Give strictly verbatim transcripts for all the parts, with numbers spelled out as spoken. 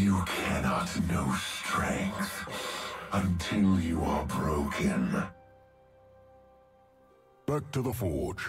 You cannot know strength until you are broken. Back to the forge.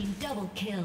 team double kill.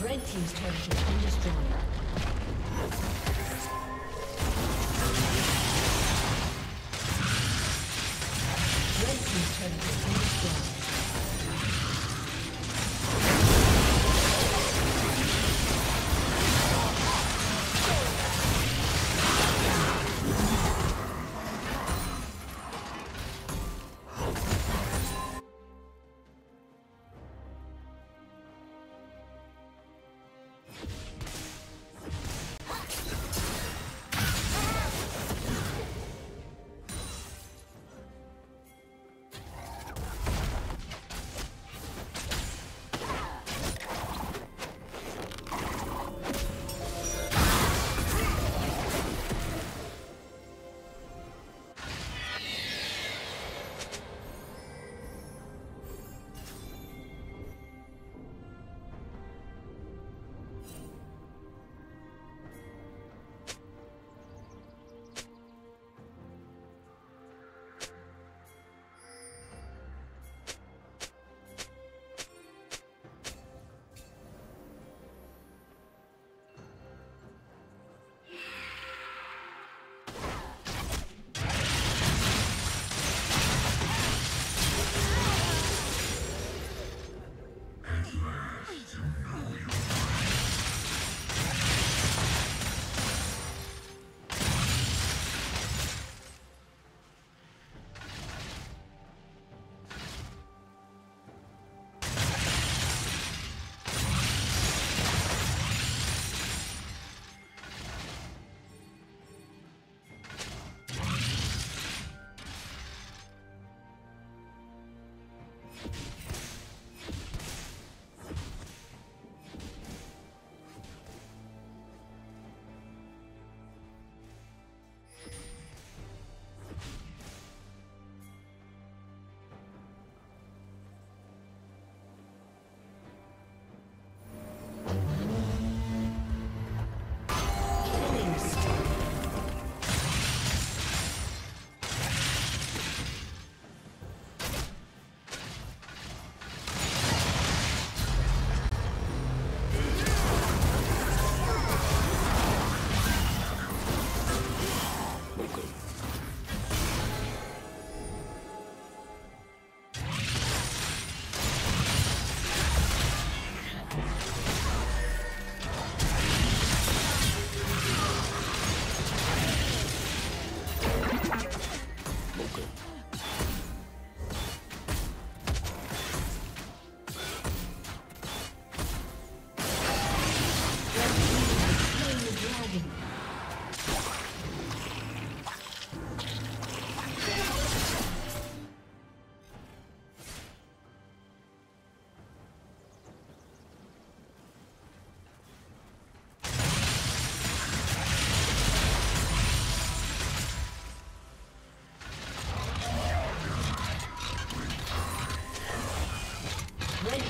Red team's turret has been destroyed. Red team's turret has been destroyed.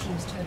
team's turret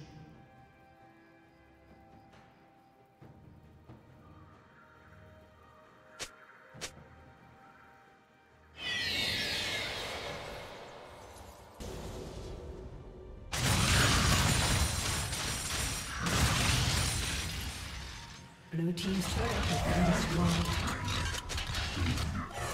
Blue team's turret has been destroyed. Red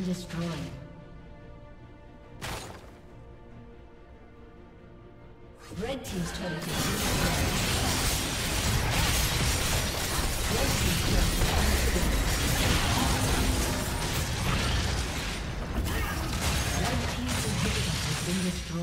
Destroyed. Red team's turret has been destroyed. Red team's turret has been destroyed. Red team's inhibitor has been destroyed. Let's go.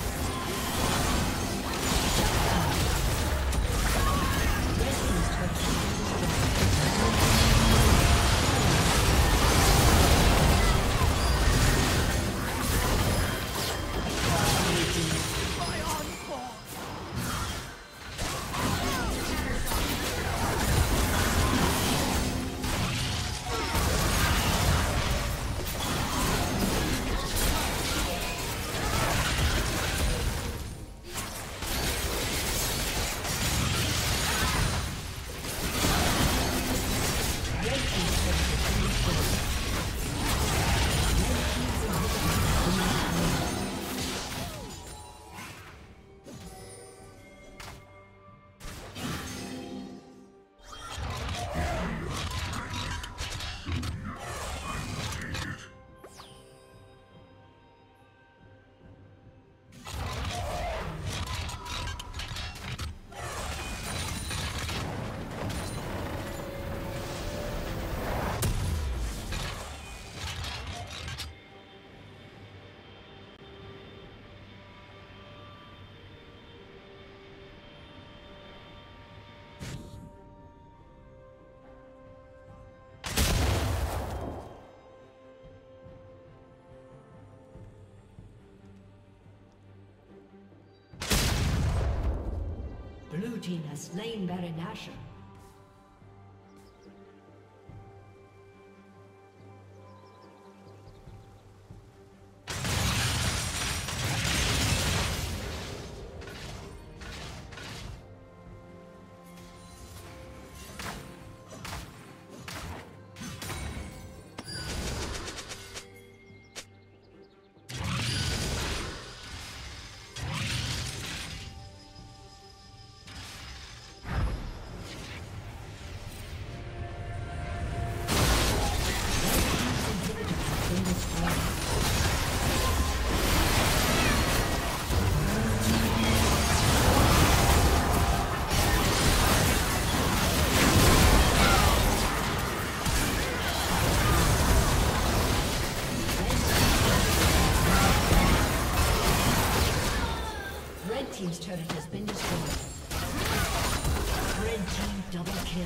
Red team's turret has been destroyed. Blue team has slain Baron Asher. Red team's turret has been destroyed. Red team double kill.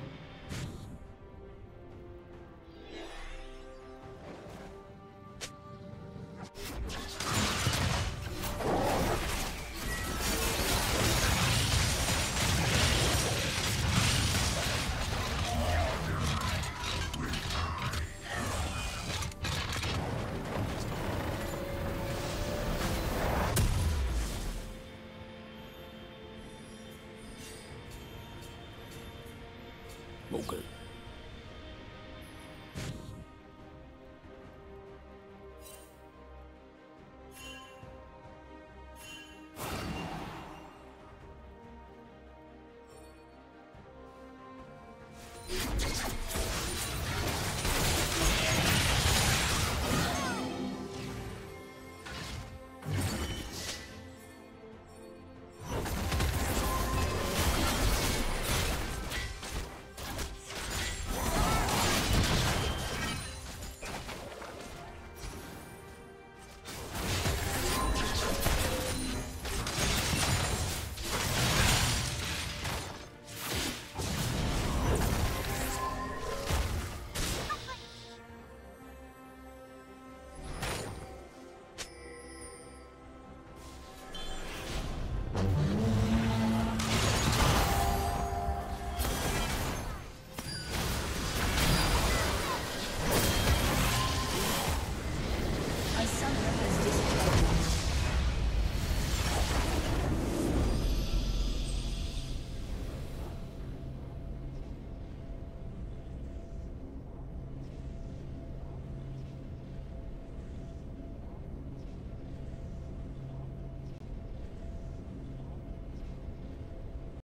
Okay.